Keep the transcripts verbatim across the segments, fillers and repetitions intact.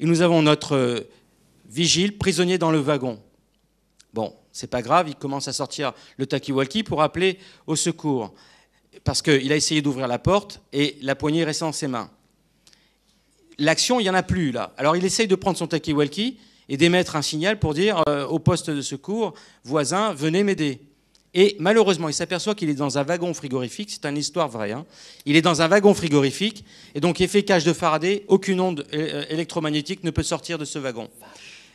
Et nous avons notre vigile prisonnier dans le wagon. Bon, c'est pas grave, il commence à sortir le talkie-walkie pour appeler au secours. Parce qu'il a essayé d'ouvrir la porte et la poignée restait dans ses mains. L'action, il n'y en a plus là. Alors il essaye de prendre son talkie-walkie et d'émettre un signal pour dire euh, au poste de secours, voisin, venez m'aider. Et malheureusement, il s'aperçoit qu'il est dans un wagon frigorifique, c'est une histoire vraie, hein. Il est dans un wagon frigorifique, et donc effet cage de Faraday, aucune onde électromagnétique ne peut sortir de ce wagon.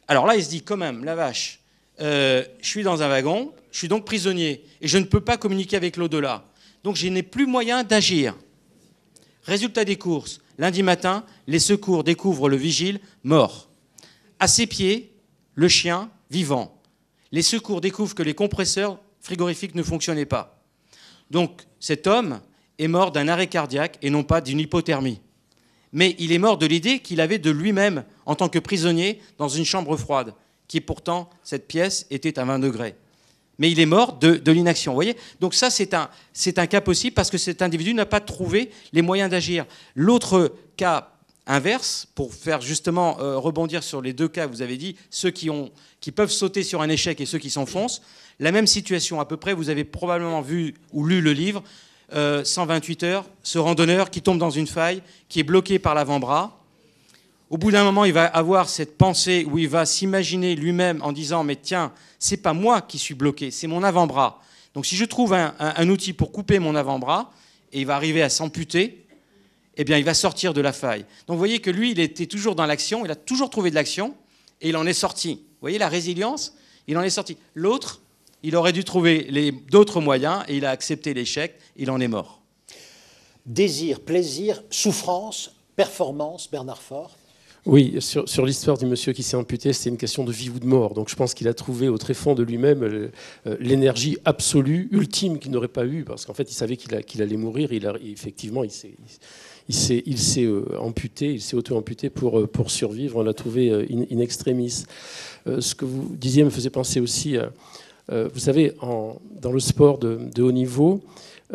Alors là, il se dit quand même, la vache, euh, je suis dans un wagon, je suis donc prisonnier, et je ne peux pas communiquer avec l'au-delà. Donc je n'ai plus moyen d'agir. Résultat des courses, lundi matin, les secours découvrent le vigile mort. À ses pieds, le chien vivant. Les secours découvrent que les compresseurs frigorifique ne fonctionnait pas. Donc cet homme est mort d'un arrêt cardiaque et non pas d'une hypothermie. Mais il est mort de l'idée qu'il avait de lui-même, en tant que prisonnier, dans une chambre froide, qui pourtant, cette pièce, était à vingt degrés. Mais il est mort de, de l'inaction, vous voyez. Donc ça, c'est un, c'est un cas possible parce que cet individu n'a pas trouvé les moyens d'agir. L'autre cas inverse, pour faire justement euh, rebondir sur les deux cas, vous avez dit, ceux qui, ont, qui peuvent sauter sur un échec et ceux qui s'enfoncent, la même situation à peu près, vous avez probablement vu ou lu le livre, euh, cent vingt-huit heures, ce randonneur qui tombe dans une faille, qui est bloqué par l'avant-bras. Au bout d'un moment, il va avoir cette pensée où il va s'imaginer lui-même en disant « mais tiens, c'est pas moi qui suis bloqué, c'est mon avant-bras. Donc si je trouve un, un, un outil pour couper mon avant-bras, et il va arriver à s'amputer, eh bien, il va sortir de la faille. Donc, vous voyez que lui, il était toujours dans l'action, il a toujours trouvé de l'action, et il en est sorti. Vous voyez la résilience, il en est sorti. L'autre, il aurait dû trouver d'autres moyens, et il a accepté l'échec, il en est mort. Désir, plaisir, souffrance, performance, Bernard Faure. Oui, sur, sur l'histoire du monsieur qui s'est amputé, c'était une question de vie ou de mort. Donc je pense qu'il a trouvé au tréfonds de lui-même l'énergie absolue, ultime qu'il n'aurait pas eue, parce qu'en fait, il savait qu'il qu'il allait mourir. Il a, effectivement, il s'est... Il s'est, il s'est amputé, il s'est auto-amputé pour, pour survivre. On l'a trouvé in, in extremis. Euh, ce que vous disiez me faisait penser aussi, euh, vous savez, en, dans le sport de, de haut niveau,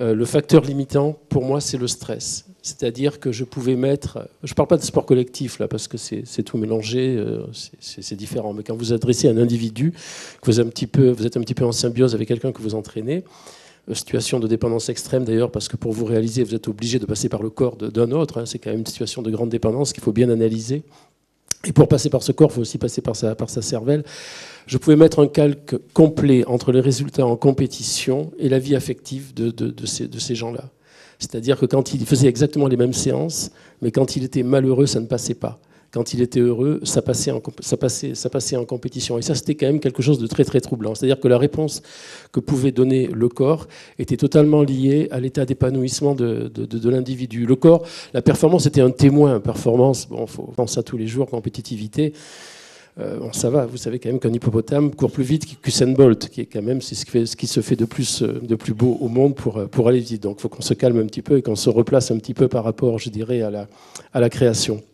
euh, le facteur limitant, pour moi, c'est le stress. C'est-à-dire que je pouvais mettre... Je ne parle pas de sport collectif, là, parce que c'est tout mélangé, euh, c'est différent. Mais quand vous adressez à un individu, que vous êtes un petit peu, vous êtes un petit peu en symbiose avec quelqu'un que vous entraînez, situation de dépendance extrême d'ailleurs, parce que pour vous réaliser, vous êtes obligé de passer par le corps d'un autre. Hein. C'est quand même une situation de grande dépendance qu'il faut bien analyser. Et pour passer par ce corps, il faut aussi passer par sa, par sa cervelle. Je pouvais mettre un calque complet entre les résultats en compétition et la vie affective de, de, de ces, de ces gens-là. C'est-à-dire que quand ils faisaient exactement les mêmes séances, mais quand ils étaient malheureux, ça ne passait pas. Quand il était heureux, ça passait en, ça passait, ça passait en compétition. Et ça, c'était quand même quelque chose de très, très troublant. C'est-à-dire que la réponse que pouvait donner le corps était totalement liée à l'état d'épanouissement de, de, de, de l'individu. Le corps, la performance était un témoin. Performance, bon, faut penser à tous les jours, compétitivité. Euh, bon, ça va, vous savez quand même qu'un hippopotame court plus vite qu'Usain Bolt, qui est quand même c'est ce, qui fait, ce qui se fait de plus, de plus beau au monde pour, pour aller vite. Donc il faut qu'on se calme un petit peu et qu'on se replace un petit peu par rapport, je dirais, à la, à la création.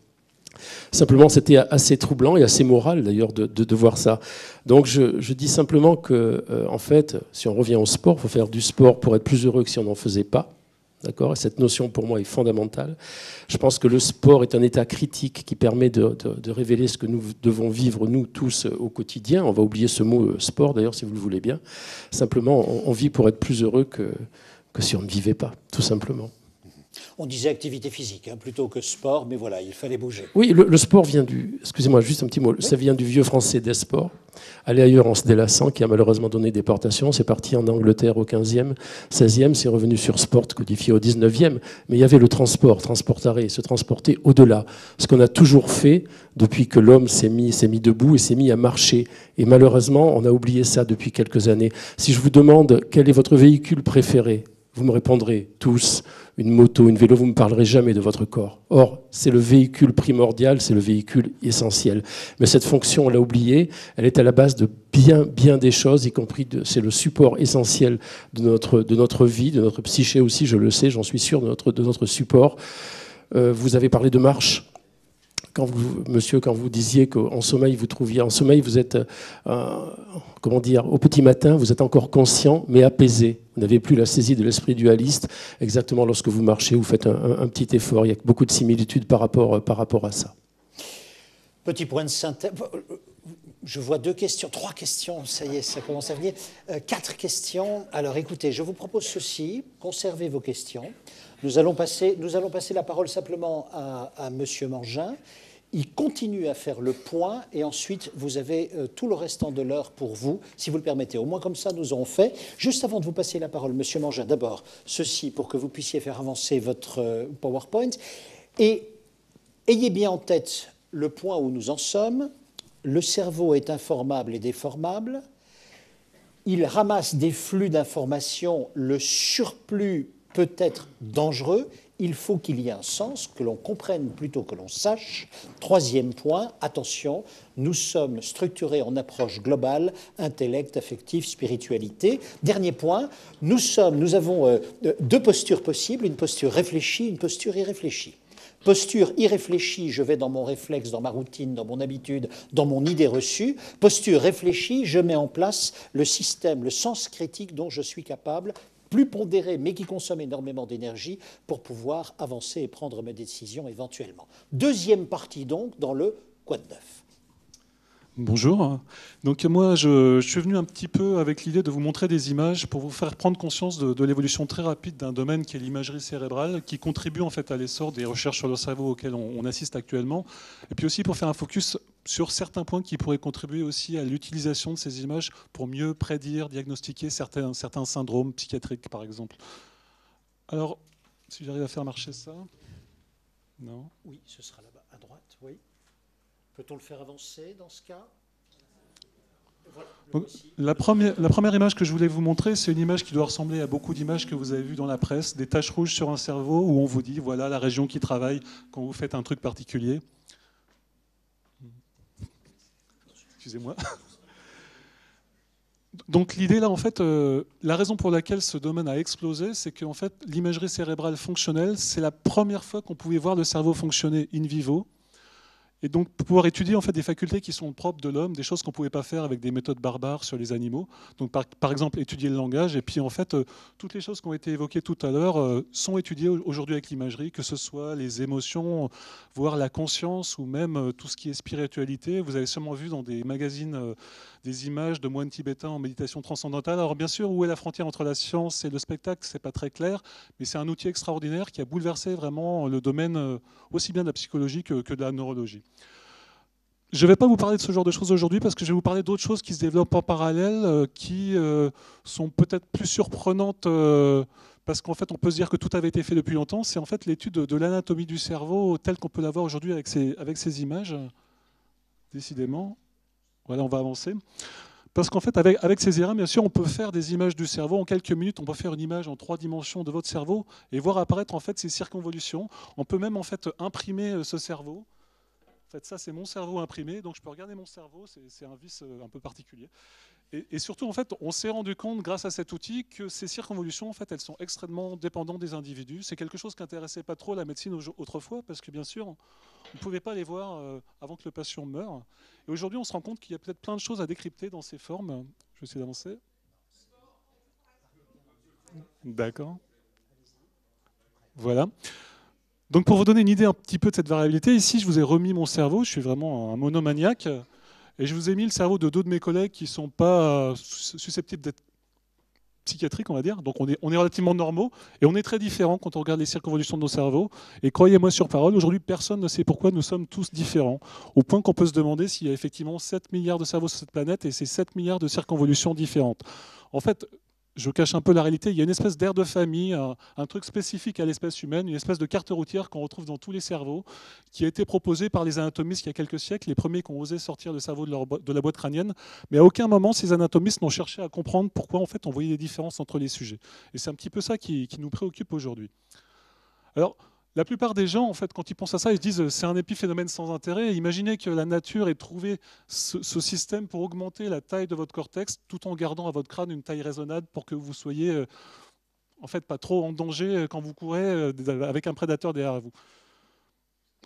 Simplement, c'était assez troublant et assez moral d'ailleurs de, de, de voir ça. Donc je, je dis simplement que, euh, en fait, si on revient au sport, il faut faire du sport pour être plus heureux que si on n'en faisait pas. D'accord ? Et cette notion, pour moi, est fondamentale. Je pense que le sport est un état critique qui permet de, de, de révéler ce que nous devons vivre, nous tous, au quotidien. On va oublier ce mot euh, sport, d'ailleurs, si vous le voulez bien. Simplement, on, on vit pour être plus heureux que, que si on ne vivait pas, tout simplement. On disait activité physique hein, plutôt que sport, mais voilà, il fallait bouger. Oui, le, le sport vient du... Excusez-moi, juste un petit mot. Oui. Ça vient du vieux français des sports. Aller ailleurs en se délassant, qui a malheureusement donné des portations. C'est parti en Angleterre au quinzième, seizième, c'est revenu sur sport, codifié au dix-neuvième. Mais il y avait le transport, transportare, se transporter au-delà. Ce qu'on a toujours fait depuis que l'homme s'est mis, s'est mis debout et s'est mis à marcher. Et malheureusement, on a oublié ça depuis quelques années. Si je vous demande quel est votre véhicule préféré, vous me répondrez tous, une moto, une vélo, vous ne me parlerez jamais de votre corps. Or, c'est le véhicule primordial, c'est le véhicule essentiel. Mais cette fonction, on l'a oubliée, elle est à la base de bien, bien des choses, y compris, c'est le support essentiel de notre, de notre vie, de notre psyché aussi, je le sais, j'en suis sûr, de notre, de notre support. Euh, vous avez parlé de marche. Quand vous, monsieur, quand vous disiez qu'en sommeil, vous trouviez, en sommeil, vous êtes, euh, comment dire, au petit matin, vous êtes encore conscient, mais apaisé. Vous n'avez plus la saisie de l'esprit dualiste. Exactement, lorsque vous marchez, vous faites un, un, un petit effort. Il y a beaucoup de similitudes par rapport, par rapport à ça. Petit point de synthèse. Je vois deux questions, trois questions, ça y est, ça commence à venir. Euh, quatre questions. Alors écoutez, je vous propose ceci, conservez vos questions. Nous allons passer, nous allons passer la parole simplement à, à M. Mangin. Il continue à faire le point et ensuite vous avez euh, tout le restant de l'heure pour vous, si vous le permettez. Au moins comme ça, nous aurons fait. Juste avant de vous passer la parole, M. Mangin, d'abord ceci pour que vous puissiez faire avancer votre euh, PowerPoint. Et ayez bien en tête le point où nous en sommes. Le cerveau est informable et déformable. Il ramasse des flux d'informations. Le surplus peut être dangereux. Il faut qu'il y ait un sens, que l'on comprenne plutôt que l'on sache. Troisième point, attention, nous sommes structurés en approche globale, intellect, affectif, spiritualité. Dernier point, nous sommes, nous avons euh, deux postures possibles, une posture réfléchie, une posture irréfléchie. Posture irréfléchie, je vais dans mon réflexe, dans ma routine, dans mon habitude, dans mon idée reçue. Posture réfléchie, je mets en place le système, le sens critique dont je suis capable, plus pondéré, mais qui consomme énormément d'énergie pour pouvoir avancer et prendre mes décisions éventuellement. Deuxième partie donc, dans le Quoi de neuf ? Bonjour. Donc moi, je, je suis venu un petit peu avec l'idée de vous montrer des images pour vous faire prendre conscience de, de l'évolution très rapide d'un domaine qui est l'imagerie cérébrale, qui contribue en fait à l'essor des recherches sur le cerveau auxquelles on, on assiste actuellement, et puis aussi pour faire un focus sur certains points qui pourraient contribuer aussi à l'utilisation de ces images pour mieux prédire, diagnostiquer certains, certains syndromes psychiatriques, par exemple. Alors, si j'arrive à faire marcher ça... Non. Oui, ce sera là-bas, à droite, oui. Peut-on le faire avancer dans ce cas ? Voilà, donc, la, première, la première image que je voulais vous montrer, c'est une image qui doit ressembler à beaucoup d'images que vous avez vues dans la presse, des taches rouges sur un cerveau où on vous dit, voilà la région qui travaille quand vous faites un truc particulier. Excusez-moi. Donc l'idée là, en fait, euh, la raison pour laquelle ce domaine a explosé, c'est que en fait, l'imagerie cérébrale fonctionnelle, c'est la première fois qu'on pouvait voir le cerveau fonctionner in vivo. Et donc, pour pouvoir étudier en fait, des facultés qui sont propres de l'homme, des choses qu'on ne pouvait pas faire avec des méthodes barbares sur les animaux. Donc, par, par exemple, étudier le langage. Et puis, en fait, euh, toutes les choses qui ont été évoquées tout à l'heure euh, sont étudiées aujourd'hui avec l'imagerie, que ce soit les émotions, voire la conscience, ou même euh, tout ce qui est spiritualité. Vous avez sûrement vu dans des magazines euh, des images de moines tibétains en méditation transcendantale. Alors, bien sûr, où est la frontière entre la science et le spectacle, ce n'est pas très clair, mais c'est un outil extraordinaire qui a bouleversé vraiment le domaine euh, aussi bien de la psychologie que, que de la neurologie. Je ne vais pas vous parler de ce genre de choses aujourd'hui parce que je vais vous parler d'autres choses qui se développent en parallèle, euh, qui euh, sont peut-être plus surprenantes euh, parce qu'en fait on peut se dire que tout avait été fait depuis longtemps. C'est en fait l'étude de, de l'anatomie du cerveau telle qu'on peut la voir aujourd'hui avec ces, avec ces images. Décidément, voilà, on va avancer. Parce qu'en fait, avec, avec ces I R M, bien sûr, on peut faire des images du cerveau. En quelques minutes, on peut faire une image en trois dimensions de votre cerveau et voir apparaître en fait ces circonvolutions. On peut même en fait imprimer ce cerveau. En fait, ça, c'est mon cerveau imprimé, donc je peux regarder mon cerveau, c'est un vice un peu particulier. Et, et surtout, en fait, on s'est rendu compte, grâce à cet outil, que ces circonvolutions, en fait, elles sont extrêmement dépendantes des individus. C'est quelque chose qui n'intéressait pas trop la médecine autrefois, parce que, bien sûr, on ne pouvait pas les voir avant que le patient meure. Et aujourd'hui, on se rend compte qu'il y a peut-être plein de choses à décrypter dans ces formes. Je vais essayer d'avancer. D'accord. Voilà. Donc pour vous donner une idée un petit peu de cette variabilité, ici je vous ai remis mon cerveau, je suis vraiment un monomaniaque, et je vous ai mis le cerveau de deux de mes collègues qui ne sont pas susceptibles d'être psychiatriques, on va dire, donc on est, on est relativement normaux, et on est très différents quand on regarde les circonvolutions de nos cerveaux, et croyez-moi sur parole, aujourd'hui personne ne sait pourquoi nous sommes tous différents, au point qu'on peut se demander s'il y a effectivement sept milliards de cerveaux sur cette planète, et ces sept milliards de circonvolutions différentes. En fait, je cache un peu la réalité, il y a une espèce d'air de famille, un, un truc spécifique à l'espèce humaine, une espèce de carte routière qu'on retrouve dans tous les cerveaux, qui a été proposée par les anatomistes il y a quelques siècles, les premiers qui ont osé sortir le cerveau de, leur, de la boîte crânienne, mais à aucun moment ces anatomistes n'ont cherché à comprendre pourquoi en fait on voyait des différences entre les sujets. Et c'est un petit peu ça qui, qui nous préoccupe aujourd'hui. Alors, la plupart des gens, en fait, quand ils pensent à ça, ils se disent c'est un épiphénomène sans intérêt. Imaginez que la nature ait trouvé ce, ce système pour augmenter la taille de votre cortex tout en gardant à votre crâne une taille raisonnable pour que vous soyez euh, en fait, pas trop en danger quand vous courez euh, avec un prédateur derrière vous.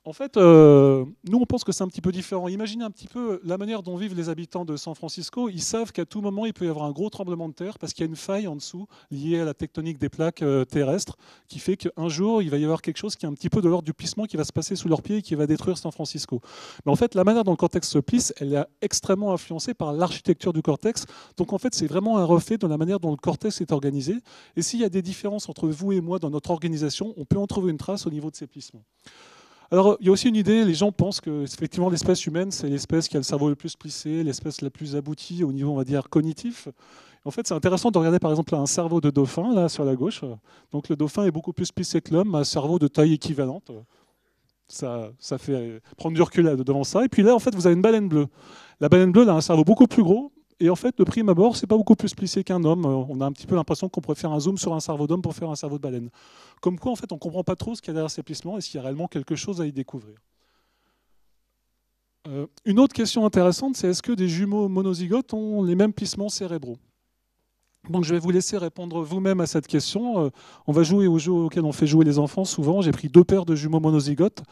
En fait, euh, nous, on pense que c'est un petit peu différent. Imaginez un petit peu la manière dont vivent les habitants de San Francisco. Ils savent qu'à tout moment, il peut y avoir un gros tremblement de terre parce qu'il y a une faille en dessous liée à la tectonique des plaques terrestres qui fait qu'un jour, il va y avoir quelque chose qui est un petit peu de l'ordre du plissement qui va se passer sous leurs pieds et qui va détruire San Francisco. Mais en fait, la manière dont le cortex se plisse, elle est extrêmement influencée par l'architecture du cortex. Donc en fait, c'est vraiment un reflet de la manière dont le cortex est organisé. Et s'il y a des différences entre vous et moi dans notre organisation, on peut en trouver une trace au niveau de ces plissements. Alors, il y a aussi une idée, les gens pensent que effectivement l'espèce humaine, c'est l'espèce qui a le cerveau le plus plissé, l'espèce la plus aboutie au niveau, on va dire, cognitif. En fait, c'est intéressant de regarder par exemple un cerveau de dauphin, là, sur la gauche. Donc le dauphin est beaucoup plus plissé que l'homme, un cerveau de taille équivalente. Ça, ça fait prendre du recul devant ça. Et puis là, en fait, vous avez une baleine bleue. La baleine bleue, elle a un cerveau beaucoup plus gros. Et en fait, de prime abord, c'est pas beaucoup plus plissé qu'un homme. On a un petit peu l'impression qu'on pourrait faire un zoom sur un cerveau d'homme pour faire un cerveau de baleine. Comme quoi, en fait, on ne comprend pas trop ce qu'il y a derrière ces plissements et s'il y a réellement quelque chose à y découvrir. Euh, une autre question intéressante, c'est est-ce que des jumeaux monozygotes ont les mêmes plissements cérébraux? Donc, je vais vous laisser répondre vous-même à cette question. Euh, on va jouer au jeu auquel on fait jouer les enfants souvent. J'ai pris deux paires de jumeaux monozygotes.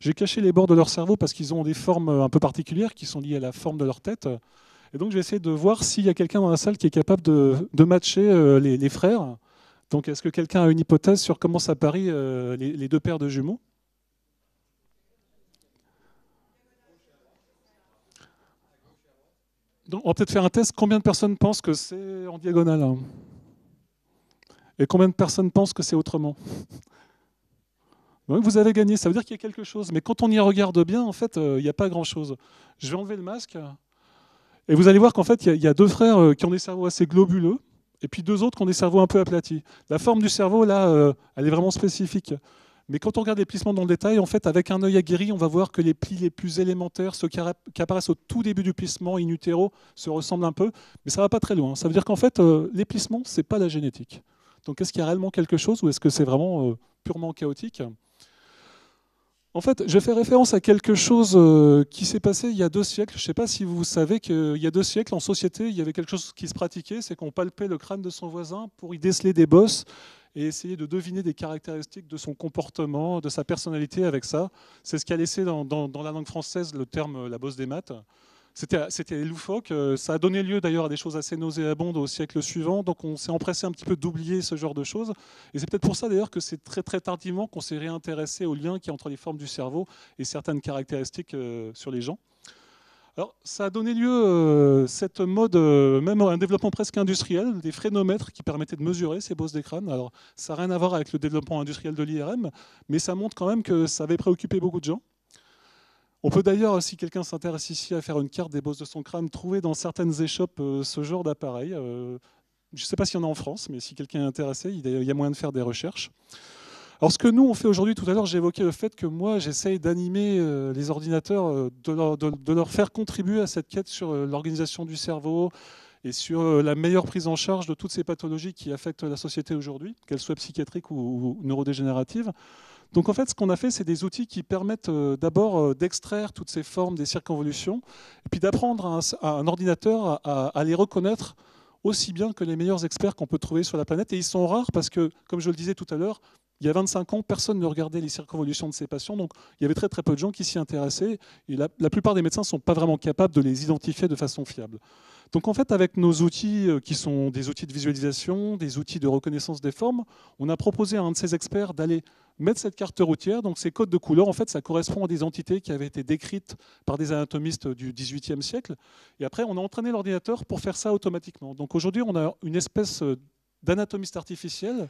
J'ai caché les bords de leur cerveau parce qu'ils ont des formes un peu particulières qui sont liées à la forme de leur tête. Et donc, je vais essayer de voir s'il y a quelqu'un dans la salle qui est capable de, de matcher euh, les, les frères. Donc, est-ce que quelqu'un a une hypothèse sur comment ça parie euh, les, les deux paires de jumeaux? Donc, on va peut-être faire un test. Combien de personnes pensent que c'est en diagonale hein? Et combien de personnes pensent que c'est autrement? Donc, vous avez gagné. Ça veut dire qu'il y a quelque chose. Mais quand on y regarde bien, en fait, euh, il n'y a pas grand-chose. Je vais enlever le masque. Et vous allez voir qu'en fait, il y, y a deux frères qui ont des cerveaux assez globuleux, et puis deux autres qui ont des cerveaux un peu aplatis. La forme du cerveau, là, euh, elle est vraiment spécifique. Mais quand on regarde les plissements dans le détail, en fait, avec un œil aguerri, on va voir que les plis les plus élémentaires, ceux qui, qui apparaissent au tout début du plissement, in utero, se ressemblent un peu, mais ça ne va pas très loin. Ça veut dire qu'en fait, euh, les plissements, ce n'est pas la génétique. Donc, est-ce qu'il y a réellement quelque chose, ou est-ce que c'est vraiment euh, purement chaotique? En fait, je fais référence à quelque chose qui s'est passé il y a deux siècles. Je ne sais pas si vous savez qu'il y a deux siècles, en société, il y avait quelque chose qui se pratiquait, c'est qu'on palpait le crâne de son voisin pour y déceler des bosses et essayer de deviner des caractéristiques de son comportement, de sa personnalité avec ça. C'est ce qu'a laissé dans, dans, dans la langue française le terme « la bosse des maths ». C'était loufoque, ça a donné lieu d'ailleurs à des choses assez nauséabondes au siècle suivant, donc on s'est empressé un petit peu d'oublier ce genre de choses. Et c'est peut-être pour ça d'ailleurs que c'est très très tardivement qu'on s'est réintéressé au lien qu'il y a entre les formes du cerveau et certaines caractéristiques sur les gens. Alors ça a donné lieu, cette mode, même à un développement presque industriel, des frénomètres qui permettaient de mesurer ces bosses des crânes. Alors ça n'a rien à voir avec le développement industriel de l'I R M, mais ça montre quand même que ça avait préoccupé beaucoup de gens. On peut d'ailleurs, si quelqu'un s'intéresse ici à faire une carte des bosses de son crâne, trouver dans certaines échoppes ce genre d'appareil. Je ne sais pas s'il y en a en France, mais si quelqu'un est intéressé, il y a moyen de faire des recherches. Alors ce que nous, on fait aujourd'hui, tout à l'heure, j'ai évoqué le fait que moi, j'essaye d'animer les ordinateurs, de leur, de, de leur faire contribuer à cette quête sur l'organisation du cerveau et sur la meilleure prise en charge de toutes ces pathologies qui affectent la société aujourd'hui, qu'elles soient psychiatriques ou, ou neurodégénératives. Donc en fait, ce qu'on a fait, c'est des outils qui permettent d'abord d'extraire toutes ces formes des circonvolutions, et puis d'apprendre à un ordinateur à les reconnaître aussi bien que les meilleurs experts qu'on peut trouver sur la planète. Et ils sont rares parce que, comme je le disais tout à l'heure, il y a vingt-cinq ans, personne ne regardait les circonvolutions de ces patients, donc il y avait très très peu de gens qui s'y intéressaient, et la, la plupart des médecins ne sont pas vraiment capables de les identifier de façon fiable. Donc en fait, avec nos outils, qui sont des outils de visualisation, des outils de reconnaissance des formes, on a proposé à un de ces experts d'aller mettre cette carte routière, donc ces codes de couleur, en fait, ça correspond à des entités qui avaient été décrites par des anatomistes du dix-huitième siècle. Et après, on a entraîné l'ordinateur pour faire ça automatiquement. Donc aujourd'hui, on a une espèce d'anatomiste artificiel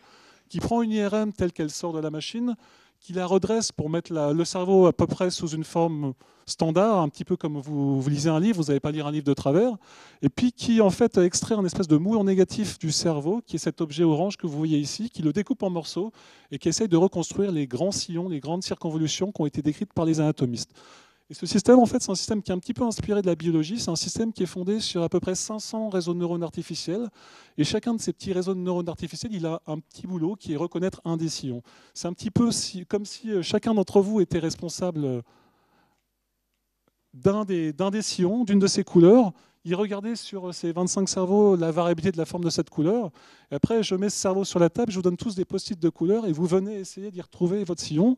qui prend une I R M telle qu'elle sort de la machine, qui la redresse pour mettre la, le cerveau à peu près sous une forme standard, un petit peu comme vous, vous lisez un livre, vous n'allez pas lire un livre de travers, et puis qui en fait extrait un espèce de moule en négatif du cerveau, qui est cet objet orange que vous voyez ici, qui le découpe en morceaux et qui essaye de reconstruire les grands sillons, les grandes circonvolutions qui ont été décrites par les anatomistes. Et ce système, en fait, c'est un système qui est un petit peu inspiré de la biologie. C'est un système qui est fondé sur à peu près cinq cents réseaux de neurones artificiels. Et chacun de ces petits réseaux de neurones artificiels, il a un petit boulot qui est reconnaître un des sillons. C'est un petit peu si, comme si chacun d'entre vous était responsable d'un des, d'un des sillons, d'une de ces couleurs. Il regardait sur ces vingt-cinq cerveaux la variabilité de la forme de cette couleur. Et après, je mets ce cerveau sur la table, je vous donne tous des post-it de couleurs et vous venez essayer d'y retrouver votre sillon.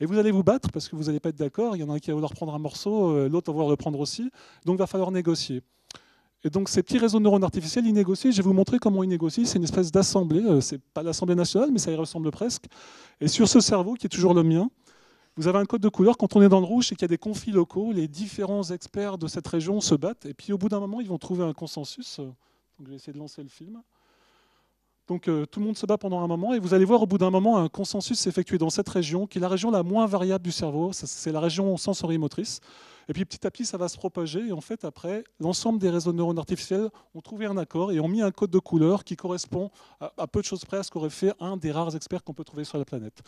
Et vous allez vous battre parce que vous n'allez pas être d'accord. Il y en a un qui va vouloir prendre un morceau, l'autre va vouloir le prendre aussi. Donc, il va falloir négocier. Et donc, ces petits réseaux de neurones artificiels, ils négocient. Je vais vous montrer comment ils négocient. C'est une espèce d'assemblée. Ce n'est pas l'Assemblée nationale, mais ça y ressemble presque. Et sur ce cerveau, qui est toujours le mien, vous avez un code de couleur. Quand on est dans le rouge, c'est qu'il y a des conflits locaux. Les différents experts de cette région se battent. Et puis, au bout d'un moment, ils vont trouver un consensus. Donc, je vais essayer de lancer le film. Donc euh, tout le monde se bat pendant un moment, et vous allez voir au bout d'un moment un consensus s'effectuer dans cette région, qui est la région la moins variable du cerveau, c'est la région sensorimotrice. Et puis petit à petit, ça va se propager, et en fait après, l'ensemble des réseaux de neurones artificiels ont trouvé un accord et ont mis un code de couleur qui correspond à, à peu de choses près à ce qu'aurait fait un des rares experts qu'on peut trouver sur la planète.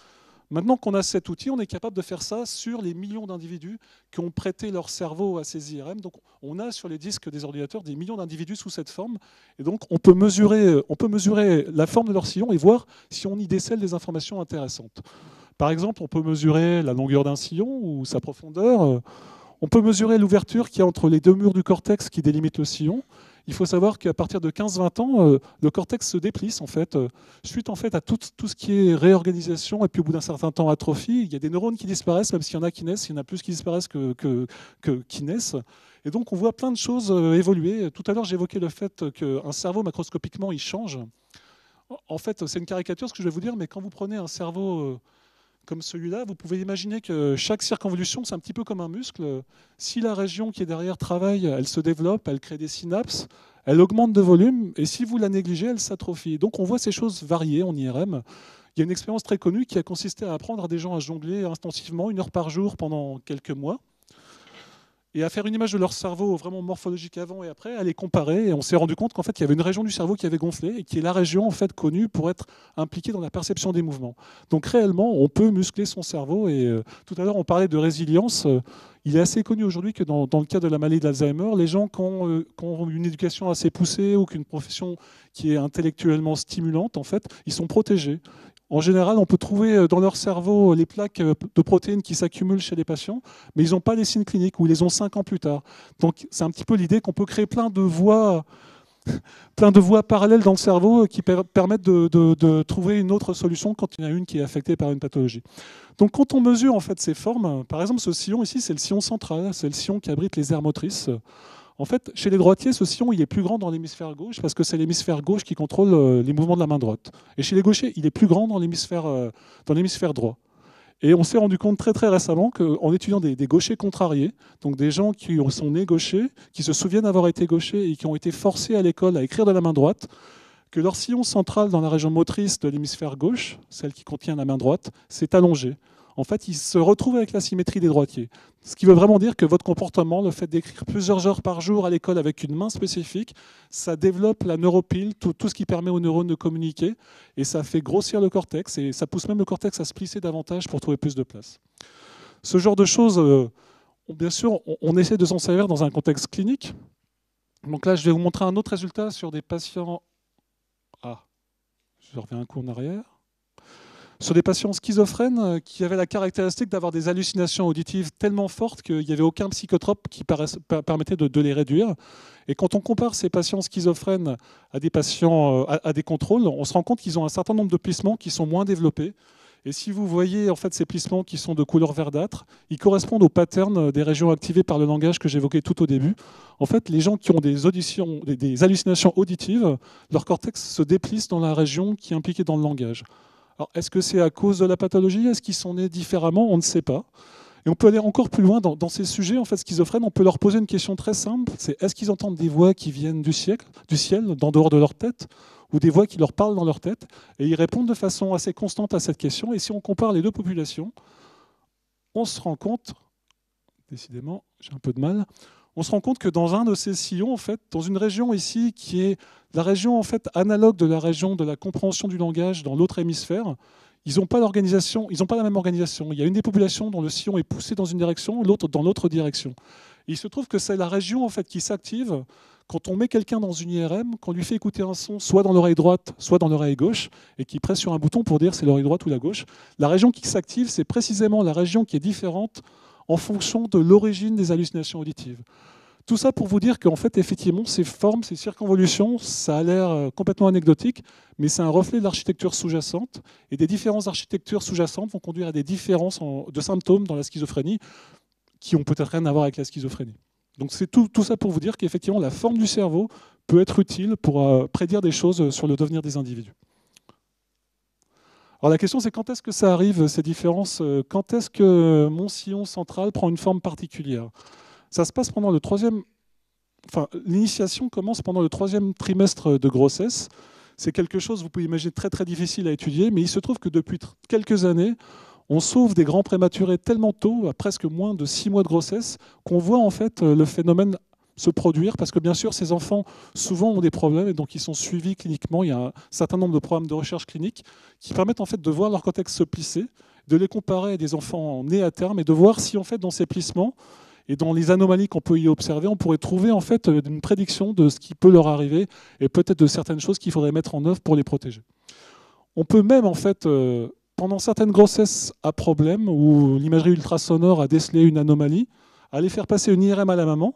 Maintenant qu'on a cet outil, on est capable de faire ça sur les millions d'individus qui ont prêté leur cerveau à ces I R M. Donc, on a sur les disques des ordinateurs des millions d'individus sous cette forme. Et donc, on peut mesurer, on peut mesurer la forme de leur sillon et voir si on y décèle des informations intéressantes. Par exemple, on peut mesurer la longueur d'un sillon ou sa profondeur. On peut mesurer l'ouverture qu'il y a entre les deux murs du cortex qui délimitent le sillon. Il faut savoir qu'à partir de quinze vingt ans, le cortex se déplisse en fait, suite en fait à tout, tout ce qui est réorganisation et puis au bout d'un certain temps atrophie. Il y a des neurones qui disparaissent, même s'il y en a qui naissent, il y en a plus qui disparaissent que, que, que qui naissent. Et donc on voit plein de choses évoluer. Tout à l'heure j'évoquais le fait qu'un cerveau macroscopiquement il change. En fait c'est une caricature ce que je vais vous dire, mais quand vous prenez un cerveau comme celui-là, vous pouvez imaginer que chaque circonvolution, c'est un petit peu comme un muscle. Si la région qui est derrière travaille, elle se développe, elle crée des synapses, elle augmente de volume, et si vous la négligez, elle s'atrophie. Donc on voit ces choses variées en I R M. Il y a une expérience très connue qui a consisté à apprendre à des gens à jongler intensivement, une heure par jour, pendant quelques mois, et à faire une image de leur cerveau vraiment morphologique avant et après, à les comparer, et on s'est rendu compte qu'en fait, il y avait une région du cerveau qui avait gonflé, et qui est la région en fait connue pour être impliquée dans la perception des mouvements. Donc réellement, on peut muscler son cerveau, et euh, tout à l'heure, on parlait de résilience. Il est assez connu aujourd'hui que dans, dans le cas de la maladie d'Alzheimer, les gens qui ont, euh, qui ont une éducation assez poussée ou qu'une profession qui est intellectuellement stimulante, en fait, ils sont protégés. En général, on peut trouver dans leur cerveau les plaques de protéines qui s'accumulent chez les patients, mais ils n'ont pas les signes cliniques ou ils les ont cinq ans plus tard. Donc c'est un petit peu l'idée qu'on peut créer plein de voies, plein de voies parallèles dans le cerveau qui permettent de, de, de trouver une autre solution quand il y en a une qui est affectée par une pathologie. Donc quand on mesure en fait ces formes, par exemple ce sillon ici, c'est le sillon central, c'est le sillon qui abrite les aires motrices. En fait, chez les droitiers, ce sillon il est plus grand dans l'hémisphère gauche parce que c'est l'hémisphère gauche qui contrôle les mouvements de la main droite. Et chez les gauchers, il est plus grand dans l'hémisphère dans l'hémisphère droit. Et on s'est rendu compte très très récemment qu'en étudiant des, des gauchers contrariés, donc des gens qui sont nés gauchers, qui se souviennent avoir été gauchers et qui ont été forcés à l'école à écrire de la main droite, que leur sillon central dans la région motrice de l'hémisphère gauche, celle qui contient la main droite, s'est allongé. En fait, ils se retrouvent avec la symétrie des droitiers. Ce qui veut vraiment dire que votre comportement, le fait d'écrire plusieurs heures par jour à l'école avec une main spécifique, ça développe la neuropile, tout, tout ce qui permet aux neurones de communiquer, et ça fait grossir le cortex, et ça pousse même le cortex à se plisser davantage pour trouver plus de place. Ce genre de choses, euh, bien sûr, on, on essaie de s'en servir dans un contexte clinique. Donc là, je vais vous montrer un autre résultat sur des patients... Ah, je reviens un coup en arrière. Sur des patients schizophrènes qui avaient la caractéristique d'avoir des hallucinations auditives tellement fortes qu'il n'y avait aucun psychotrope qui permettait de les réduire. Et quand on compare ces patients schizophrènes à des, patients, à des contrôles, on se rend compte qu'ils ont un certain nombre de plissements qui sont moins développés. Et si vous voyez en fait, ces plissements qui sont de couleur verdâtre, ils correspondent aux patterns des régions activées par le langage que j'évoquais tout au début. En fait, les gens qui ont des, auditions, des hallucinations auditives, leur cortex se déplisse dans la région qui est impliquée dans le langage. Alors, est-ce que c'est à cause de la pathologie? Est-ce qu'ils sont nés différemment? On ne sait pas. Et on peut aller encore plus loin dans, dans ces sujets en fait, schizophrènes. On peut leur poser une question très simple. C'est est-ce qu'ils entendent des voix qui viennent du ciel, du ciel, en dehors de leur tête, ou des voix qui leur parlent dans leur tête? Et ils répondent de façon assez constante à cette question. Et si on compare les deux populations, on se rend compte, décidément, j'ai un peu de mal, on se rend compte que dans un de ces sillons, en fait, dans une région ici qui est la région en fait, analogue de la région de la compréhension du langage dans l'autre hémisphère, ils n'ont pas l'organisation, ils n'ont pas la même organisation. Il y a une des populations dont le sillon est poussé dans une direction, l'autre dans l'autre direction. Et il se trouve que c'est la région en fait, qui s'active quand on met quelqu'un dans une I R M, qu'on lui fait écouter un son soit dans l'oreille droite, soit dans l'oreille gauche, et qu'il presse sur un bouton pour dire c'est l'oreille droite ou la gauche. La région qui s'active, c'est précisément la région qui est différente en fonction de l'origine des hallucinations auditives. Tout ça pour vous dire qu'en fait, effectivement, ces formes, ces circonvolutions, ça a l'air complètement anecdotique, mais c'est un reflet de l'architecture sous-jacente. Et des différences d'architecture sous-jacente vont conduire à des différences de symptômes dans la schizophrénie qui n'ont peut-être rien à voir avec la schizophrénie. Donc c'est tout, tout ça pour vous dire qu'effectivement, la forme du cerveau peut être utile pour prédire des choses sur le devenir des individus. Alors la question, c'est quand est-ce que ça arrive, ces différences? Quand est-ce que mon sillon central prend une forme particulière? Ça se passe pendant le troisième... Enfin, l'initiation commence pendant le troisième trimestre de grossesse. C'est quelque chose, vous pouvez imaginer, très très difficile à étudier, mais il se trouve que depuis quelques années, on sauve des grands prématurés tellement tôt, à presque moins de six mois de grossesse, qu'on voit en fait le phénomène se produire, parce que bien sûr, ces enfants souvent ont des problèmes et donc ils sont suivis cliniquement. Il y a un certain nombre de programmes de recherche clinique qui permettent en fait de voir leur cortex se plisser, de les comparer à des enfants nés à terme et de voir si en fait dans ces plissements et dans les anomalies qu'on peut y observer, on pourrait trouver en fait une prédiction de ce qui peut leur arriver et peut-être de certaines choses qu'il faudrait mettre en œuvre pour les protéger. On peut même en fait euh, pendant certaines grossesses à problème où l'imagerie ultrasonore a décelé une anomalie, aller faire passer une I R M à la maman,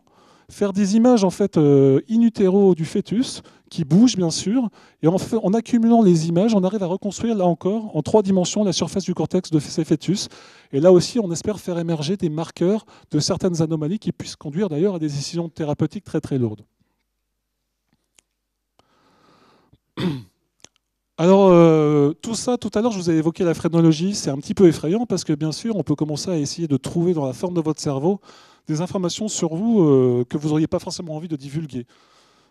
faire des images en fait in utero du fœtus, qui bougent bien sûr, et en, fait, en accumulant les images, on arrive à reconstruire là encore, en trois dimensions, la surface du cortex de ces fœtus. Et là aussi, on espère faire émerger des marqueurs de certaines anomalies qui puissent conduire d'ailleurs à des décisions thérapeutiques très très lourdes. Alors, euh, tout ça, tout à l'heure, je vous ai évoqué la phrénologie, c'est un petit peu effrayant parce que bien sûr, on peut commencer à essayer de trouver dans la forme de votre cerveau des informations sur vous euh, que vous n'auriez pas forcément envie de divulguer.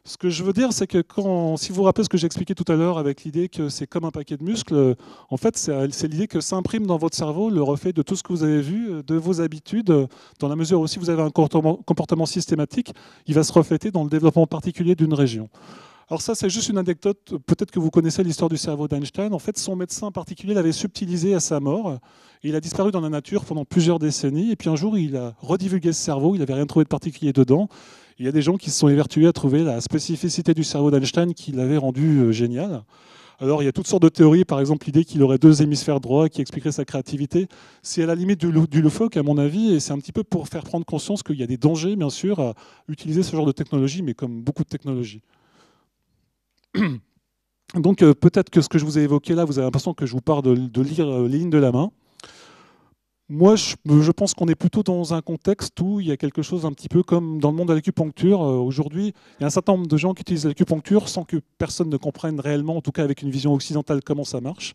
Ce que je veux dire, c'est que quand, si vous vous rappelez ce que j'expliquais tout à l'heure avec l'idée que c'est comme un paquet de muscles, en fait, c'est l'idée que s'imprime dans votre cerveau le reflet de tout ce que vous avez vu, de vos habitudes, dans la mesure où si vous avez un comportement systématique, il va se refléter dans le développement particulier d'une région. Alors ça, c'est juste une anecdote, peut-être que vous connaissez l'histoire du cerveau d'Einstein. En fait, son médecin particulier l'avait subtilisé à sa mort. Il a disparu dans la nature pendant plusieurs décennies. Et puis un jour, il a redivulgué ce cerveau. Il n'avait rien trouvé de particulier dedans. Il y a des gens qui se sont évertués à trouver la spécificité du cerveau d'Einstein qui l'avait rendu génial. Alors il y a toutes sortes de théories, par exemple l'idée qu'il aurait deux hémisphères droits qui expliquerait sa créativité. C'est à la limite du loufoque à mon avis, et c'est un petit peu pour faire prendre conscience qu'il y a des dangers, bien sûr, à utiliser ce genre de technologie, mais comme beaucoup de technologies. Donc peut-être que ce que je vous ai évoqué là, vous avez l'impression que je vous parle de, de lire les lignes de la main. Moi, je, je pense qu'on est plutôt dans un contexte où il y a quelque chose un petit peu comme dans le monde de l'acupuncture. Aujourd'hui, il y a un certain nombre de gens qui utilisent l'acupuncture sans que personne ne comprenne réellement, en tout cas avec une vision occidentale, comment ça marche.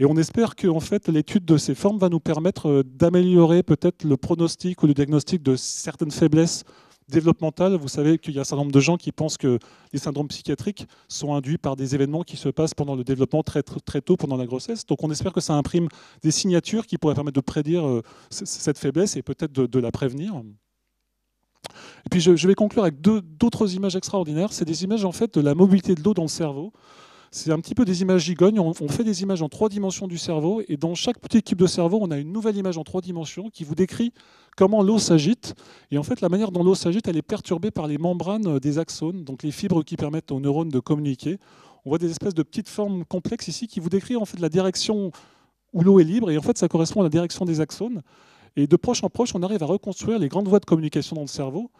Et on espère que en fait, l'étude de ces formes va nous permettre d'améliorer peut-être le pronostic ou le diagnostic de certaines faiblesses développementale. Vous savez qu'il y a un certain nombre de gens qui pensent que les syndromes psychiatriques sont induits par des événements qui se passent pendant le développement très, très tôt, pendant la grossesse. Donc on espère que ça imprime des signatures qui pourraient permettre de prédire cette faiblesse et peut-être de, de la prévenir. Et puis je, je vais conclure avec deux, d'autres images extraordinaires. C'est des images en fait de la mobilité de l'eau dans le cerveau. C'est un petit peu des images gigognes. On fait des images en trois dimensions du cerveau et dans chaque petite cube de cerveau, on a une nouvelle image en trois dimensions qui vous décrit comment l'eau s'agite. Et en fait, la manière dont l'eau s'agite, elle est perturbée par les membranes des axones, donc les fibres qui permettent aux neurones de communiquer. On voit des espèces de petites formes complexes ici qui vous décrivent en fait la direction où l'eau est libre et en fait, ça correspond à la direction des axones. Et de proche en proche, on arrive à reconstruire les grandes voies de communication dans le cerveau.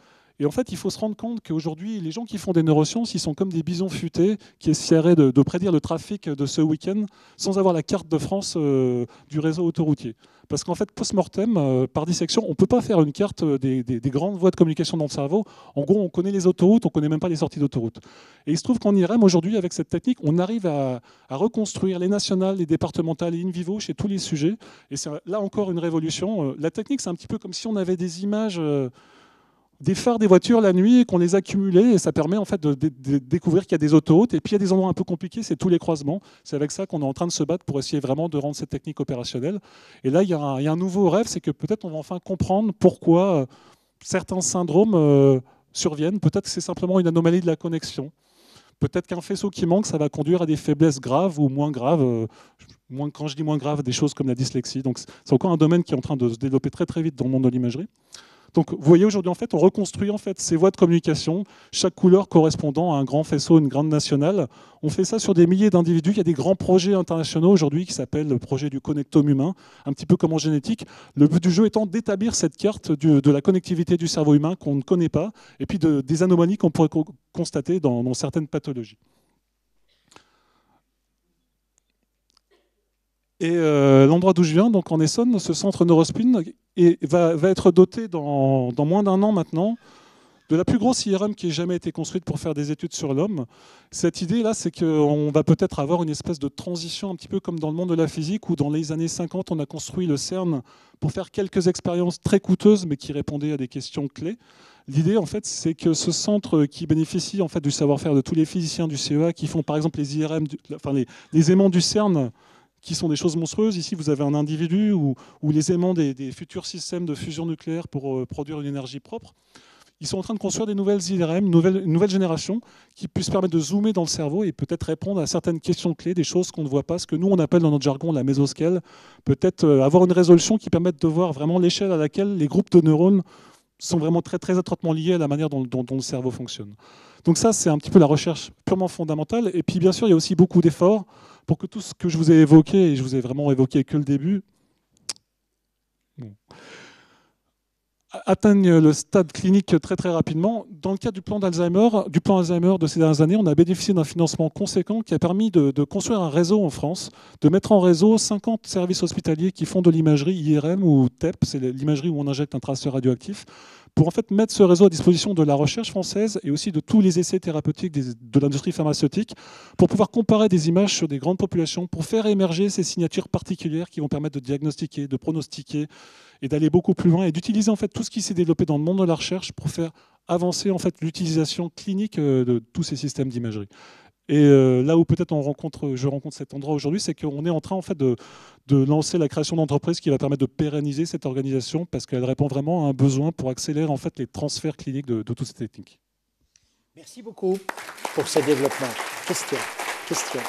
Et en fait, il faut se rendre compte qu'aujourd'hui, les gens qui font des neurosciences, ils sont comme des bisons futés qui essaieraient de, de prédire le trafic de ce week-end sans avoir la carte de France euh, du réseau autoroutier. Parce qu'en fait, post-mortem, euh, par dissection, on ne peut pas faire une carte des, des, des grandes voies de communication dans le cerveau. En gros, on connaît les autoroutes, on ne connaît même pas les sorties d'autoroute. Et il se trouve qu'en I R M, aujourd'hui, avec cette technique, on arrive à, à reconstruire les nationales, les départementales, les in vivo chez tous les sujets. Et c'est là encore une révolution. La technique, c'est un petit peu comme si on avait des images... Euh, des phares des voitures la nuit, qu'on les accumulait, et ça permet en fait de, de, de découvrir qu'il y a des autoroutes, et puis il y a des endroits un peu compliqués, c'est tous les croisements, c'est avec ça qu'on est en train de se battre pour essayer vraiment de rendre cette technique opérationnelle. Et là, il y a un, il y a un nouveau rêve, c'est que peut-être on va enfin comprendre pourquoi certains syndromes euh, surviennent, peut-être que c'est simplement une anomalie de la connexion, peut-être qu'un faisceau qui manque, ça va conduire à des faiblesses graves ou moins graves, euh, moins, quand je dis moins graves, des choses comme la dyslexie, donc c'est encore un domaine qui est en train de se développer très très vite dans le monde de l'imagerie. Donc vous voyez aujourd'hui, en fait, on reconstruit en fait, ces voies de communication, chaque couleur correspondant à un grand faisceau, une grande nationale. On fait ça sur des milliers d'individus. Il y a des grands projets internationaux aujourd'hui qui s'appellent le projet du connectome humain, un petit peu comme en génétique. Le but du jeu étant d'établir cette carte du, de la connectivité du cerveau humain qu'on ne connaît pas, et puis de, des anomalies qu'on pourrait co constater dans, dans certaines pathologies. Et euh, l'endroit d'où je viens, donc en Essonne, ce centre Neurospin est, va, va être doté dans, dans moins d'un an maintenant de la plus grosse I R M qui ait jamais été construite pour faire des études sur l'homme. Cette idée-là, c'est qu'on va peut-être avoir une espèce de transition un petit peu comme dans le monde de la physique où dans les années cinquante, on a construit le CERN pour faire quelques expériences très coûteuses mais qui répondaient à des questions clés. L'idée, en fait, c'est que ce centre qui bénéficie en fait, du savoir-faire de tous les physiciens du C E A qui font par exemple les I R M, du, enfin les, les aimants du CERN, qui sont des choses monstrueuses. Ici, vous avez un individu ou, ou les aimants des, des futurs systèmes de fusion nucléaire pour euh, produire une énergie propre. Ils sont en train de construire des nouvelles I R M, une nouvelle, une nouvelle génération qui puisse permettre de zoomer dans le cerveau et peut-être répondre à certaines questions clés, des choses qu'on ne voit pas, ce que nous, on appelle dans notre jargon la mésoscale. Peut-être euh, avoir une résolution qui permette de voir vraiment l'échelle à laquelle les groupes de neurones sont vraiment très, très étroitement liés à la manière dont, dont, dont le cerveau fonctionne. Donc ça, c'est un petit peu la recherche purement fondamentale. Et puis, bien sûr, il y a aussi beaucoup d'efforts pour que tout ce que je vous ai évoqué, et je vous ai vraiment évoqué que le début, bon, atteigne le stade clinique très très rapidement. Dans le cadre du plan d'Alzheimer, du plan Alzheimer de ces dernières années, on a bénéficié d'un financement conséquent qui a permis de, de construire un réseau en France, de mettre en réseau cinquante services hospitaliers qui font de l'imagerie I R M ou T E P, c'est l'imagerie où on injecte un traceur radioactif, pour en fait mettre ce réseau à disposition de la recherche française et aussi de tous les essais thérapeutiques de l'industrie pharmaceutique pour pouvoir comparer des images sur des grandes populations pour faire émerger ces signatures particulières qui vont permettre de diagnostiquer, de pronostiquer, et d'aller beaucoup plus loin et d'utiliser en fait tout ce qui s'est développé dans le monde de la recherche pour faire avancer en fait l'utilisation clinique de tous ces systèmes d'imagerie. Et euh, là où peut-être on rencontre, je rencontre cet endroit aujourd'hui, c'est qu'on est en train en fait de, de lancer la création d'entreprises qui va permettre de pérenniser cette organisation parce qu'elle répond vraiment à un besoin pour accélérer en fait les transferts cliniques de, de toutes ces techniques. Merci beaucoup pour ce développement. Question, question.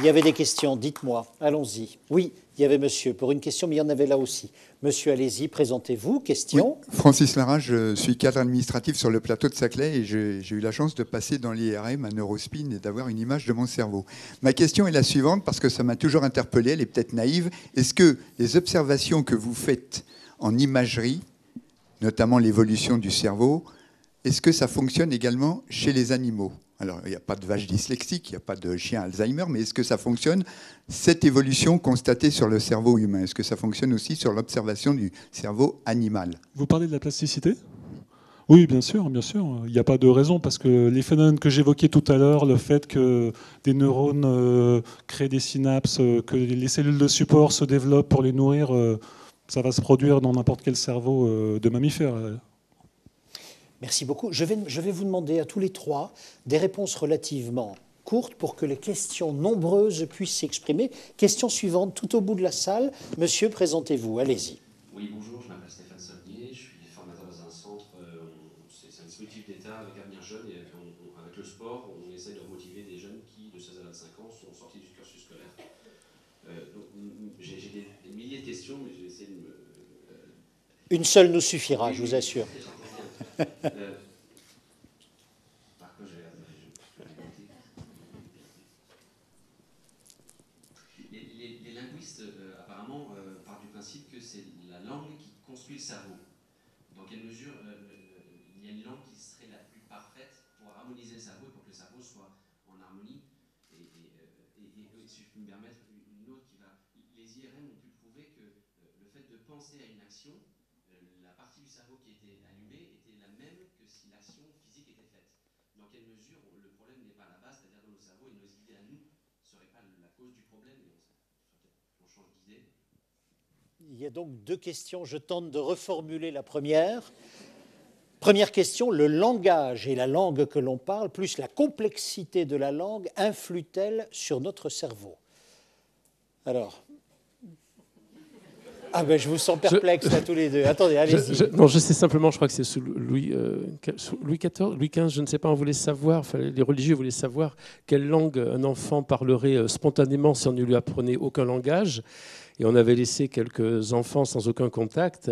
Il y avait des questions, dites-moi, allons-y. Oui, il y avait monsieur pour une question, mais il y en avait là aussi. Monsieur, allez-y, présentez-vous, question. Oui, Francis Lara, je suis cadre administratif sur le plateau de Saclay et j'ai eu la chance de passer dans l'I R M à Neurospin et d'avoir une image de mon cerveau. Ma question est la suivante, parce que ça m'a toujours interpellé, elle est peut-être naïve. Est-ce que les observations que vous faites en imagerie, notamment l'évolution du cerveau, est-ce que ça fonctionne également chez les animaux ? Alors, il n'y a pas de vache dyslexique, il n'y a pas de chien Alzheimer, mais est-ce que ça fonctionne, cette évolution constatée sur le cerveau humain, est-ce que ça fonctionne aussi sur l'observation du cerveau animal? Vous parlez de la plasticité? Oui, bien sûr, bien sûr. Il n'y a pas de raison, parce que les phénomènes que j'évoquais tout à l'heure, le fait que des neurones euh, créent des synapses, que les cellules de support se développent pour les nourrir, euh, ça va se produire dans n'importe quel cerveau euh, de mammifère. Merci beaucoup. Je vais, je vais vous demander à tous les trois des réponses relativement courtes pour que les questions nombreuses puissent s'exprimer. Question suivante, tout au bout de la salle. Monsieur, présentez-vous. Allez-y. Oui, bonjour. Je m'appelle Stéphane Saunier. Je suis formateur dans un centre. Euh, C'est un dispositif d'État avec Avenir Jeunes. Et on, on, avec le sport, on essaie de remotiver des jeunes qui, de seize à vingt-cinq ans, sont sortis du cursus scolaire. Euh, J'ai des, des milliers de questions, mais je vais essayer de me... Euh, Une seule nous suffira, je vous assure. Euh, par contre, je, je, je, les, les, les linguistes, euh, apparemment, euh, partent du principe que c'est la langue qui construit le cerveau. Dans quelle mesure euh, euh, il y a une langue qui serait la plus parfaite pour harmoniser le cerveau, pour que le cerveau soit en harmonie? Et, et, et, et, et si je peux me permettre, une autre qui va... Les I R M ont pu prouver que euh, le fait de penser à une action, euh, la partie du cerveau qui était allumée... Dans quelle mesure le problème n'est pas à la base, c'est-à-dire dans nos cerveaux et nos idées à nous ne seraient pas la cause du problème, mais on, on change d'idée. Il y a donc deux questions. Je tente de reformuler la première. Première question, le langage et la langue que l'on parle, plus la complexité de la langue, influe-t-elle sur notre cerveau? Alors, Ah ben je vous sens perplexe je... là tous les deux. Attendez, allez-y. Je... Non, je sais simplement, je crois que c'est sous Louis, euh, sous Louis quatorze, Louis quinze, je ne sais pas, on voulait savoir, enfin, les religieux voulaient savoir quelle langue un enfant parlerait spontanément si on ne lui apprenait aucun langage. Et on avait laissé quelques enfants sans aucun contact.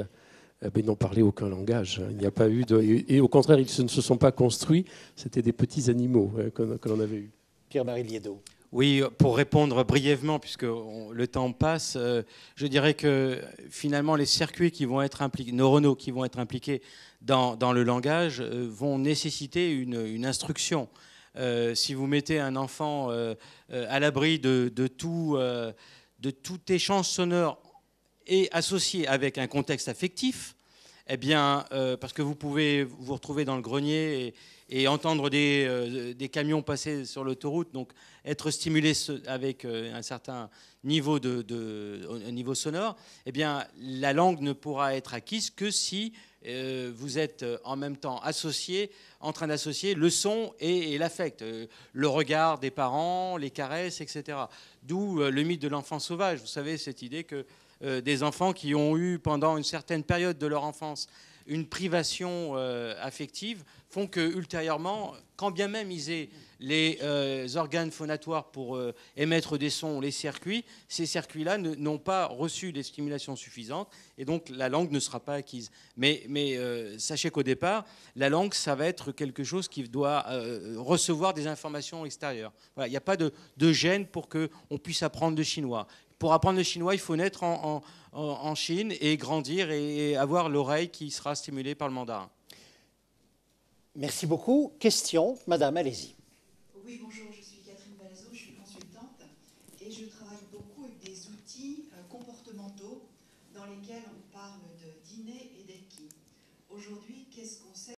Eh ben, ils n'ont parlé aucun langage. Il n'y a pas eu de... Et au contraire, ils ne se sont pas construits. C'était des petits animaux hein, que l'on avait eus. Pierre-Marie Lledo. Oui, pour répondre brièvement, puisque on, le temps passe, euh, je dirais que finalement les circuits qui vont être impliqués, neuronaux qui vont être impliqués dans, dans le langage euh, vont nécessiter une, une instruction. Euh, si vous mettez un enfant euh, euh, à l'abri de, de, tout, euh, de tout échange sonore et associé avec un contexte affectif, eh bien, euh, parce que vous pouvez vous retrouver dans le grenier et, et entendre des, euh, des camions passer sur l'autoroute, donc être stimulé avec un certain niveau, de, de, un niveau sonore, eh bien, la langue ne pourra être acquise que si euh, vous êtes en même temps associé, en train d'associer le son et, et l'affect, le regard des parents, les caresses, et cetera. D'où le mythe de l'enfant sauvage. Vous savez, cette idée que Euh, des enfants qui ont eu pendant une certaine période de leur enfance une privation euh, affective font que ultérieurement, quand bien même ils aient les euh, organes phonatoires pour euh, émettre des sons, les circuits, ces circuits-là n'ont pas reçu les stimulations suffisantes et donc la langue ne sera pas acquise. Mais, mais euh, sachez qu'au départ, la langue, ça va être quelque chose qui doit euh, recevoir des informations extérieures. Voilà, il n'y a pas de, de gêne pour qu'on puisse apprendre le chinois. Pour apprendre le chinois, il faut naître en, en, en Chine et grandir et avoir l'oreille qui sera stimulée par le mandarin. Merci beaucoup. Question, madame, allez-y. Oui, bonjour, je suis Catherine Palazzo, je suis consultante et je travaille beaucoup avec des outils comportementaux dans lesquels on parle de dîner et